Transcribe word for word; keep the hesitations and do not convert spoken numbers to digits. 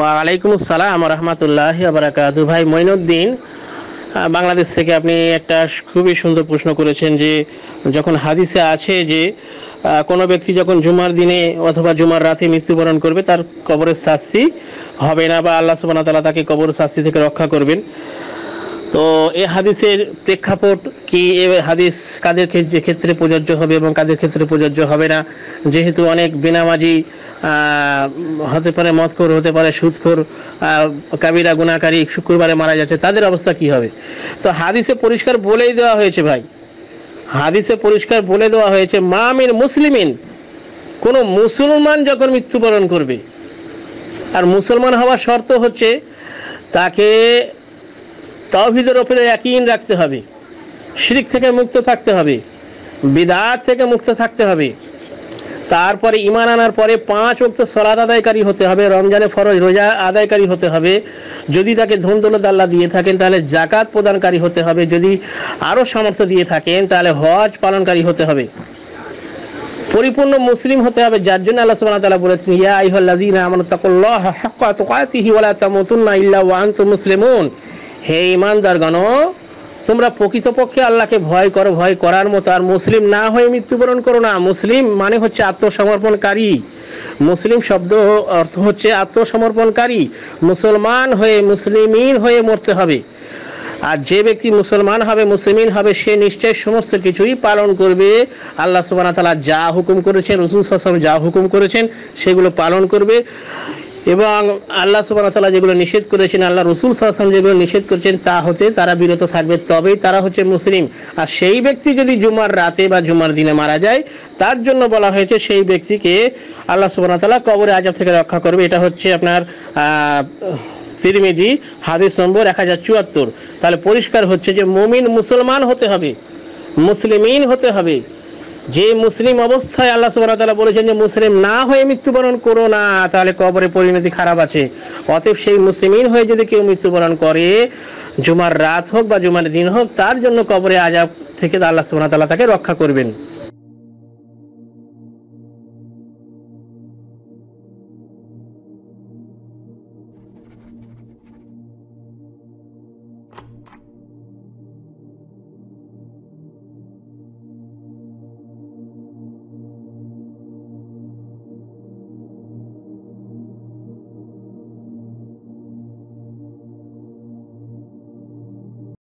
ওয়ালাইকুম আসসালাম রহমতুল্লাহি ওয়া বারাকাতুহু। ভাই মঈনুদ্দিন বাংলাদেশ থেকে আপনি একটা খুবই সুন্দর প্রশ্ন করেছেন যে যখন হাদিসে আছে যে কোনো ব্যক্তি যখন জুমার দিনে অথবা জুমার রাতে মৃত্যুবরণ করবে তার কবরের শাস্তি হবে না বা আল্লাহ সুবহানাহু ওয়া তাআলা তাকে কবরের শাস্তি থেকে রক্ষা করবেন, তো এই হাদিসের প্রেক্ষাপট কি, এ হাদিস কাদের ক্ষেত্রে প্রযোজ্য হবে এবং কাদের ক্ষেত্রে প্রযোজ্য হবে না? যেহেতু অনেক বেনামাজি হতে পারে, মদখোর হতে পারে, সুদখোর, কাবিরা গুনাহকারী শুক্রবারে মারা যাচ্ছে, তাদের অবস্থা কি হবে? তো হাদিসে পরিষ্কার বলেই দেওয়া হয়েছে ভাই, হাদিসে পরিষ্কার বলে দেওয়া হয়েছে মামিন মুসলিমিন, কোনো মুসলমান যখন মৃত্যুবরণ করবে, আর মুসলমান হওয়ার শর্ত হচ্ছে তাকে তাওহীদের উপরে ইয়াকিন রাখতে হবে, শিরক থেকে মুক্ত থাকতে হবে, বিদআত থেকে মুক্ত থাকতে হবে, তারপরে ঈমান আনার পরে পাঁচ ওয়াক্ত সালাত আদায়কারী হতে হবে, রমজানে ফরজ রোজা আদায়কারী হতে হবে, যদি তাকে ধন দৌলত আল্লাহ দিয়ে থাকেন তাহলে যাকাত প্রদানকারী হতে হবে, যদি আরও সামর্থ্য দিয়ে থাকেন তাহলে হজ পালনকারী হতে হবে, পরিপূর্ণ মুসলিম হতে হবে, যার জন্য আল্লাহ সুবহানাহু ওয়া তাআলা বলেছেন ইয়া আইয়ুহাল্লাযীনা আমানুত্তাকুল্লাহা হাক্কা তুকাতিহি ওয়া লা তামুতুন্না ইল্লা ওয়া আনতুম মুসলিমুন, হে ইমানদারগণ তোমরা প্রকৃতপক্ষে আল্লাহকে ভয় করো, ভয় করার মতো আর মুসলিম না হয়ে মৃত্যুবরণ করো না। মুসলিম মানে হচ্ছে আত্মসমর্পণকারী, মুসলিম শব্দ অর্থ হচ্ছে আত্মসমর্পণকারী, মুসলমান হয়ে মুসলিমিন হয়ে মরতে হবে। আর যে ব্যক্তি মুসলমান হবে মুসলিমিন হবে সে নিশ্চয় সমস্ত কিছুই পালন করবে, আল্লাহ সুবহানাহু ওয়া তাআলা যা হুকুম করেছেন, রাসূল সাল্লাল্লাহু আলাইহি ওয়াসাল্লাম যা হুকুম করেছেন সেগুলো পালন করবে, এবং আল্লাহ সুবহানাহু ওয়া তাআলা যেগুলো নিষেধ করেছেন, আল্লাহ রাসূল সাল্লাল্লাহু আলাইহি ওয়াসাল্লাম যেগুলো নিষেধ করেছেন তা হতে তারা বিরত থাকবে, তবেই তারা হচ্ছে মুসলিম। আর সেই ব্যক্তি যদি জুমার রাতে বা জুমার দিনে মারা যায় তার জন্য বলা হয়েছে সেই ব্যক্তিকে আল্লাহ সুবহানাহু ওয়া তাআলা কবরের আযাব থেকে রক্ষা করবে। এটা হচ্ছে আপনার তিরমিজি হাদিস নম্বর এক হাজার চুয়াত্তর। তাহলে পরিষ্কার হচ্ছে যে মুমিন মুসলমান হতে হবে, মুসলিমিন হতে হবে, যে মুসলিম অবস্থায় আল্লাহ সুবহানাহু ওয়া তাআলা বলেছেন যে মুসলিম না হয়ে মৃত্যুবরণ করো না, তাহলে কবরে পরিণতি খারাপ আছে। অতএব সেই মুসলিমিন হয়ে যদি কেউ মৃত্যুবরণ করে জুমার রাত হোক বা জুমার দিন হোক, তার জন্য কবরে আযাব থেকে আল্লাহ সুবহানাহু ওয়া তাআলা তাকে রক্ষা করবেন।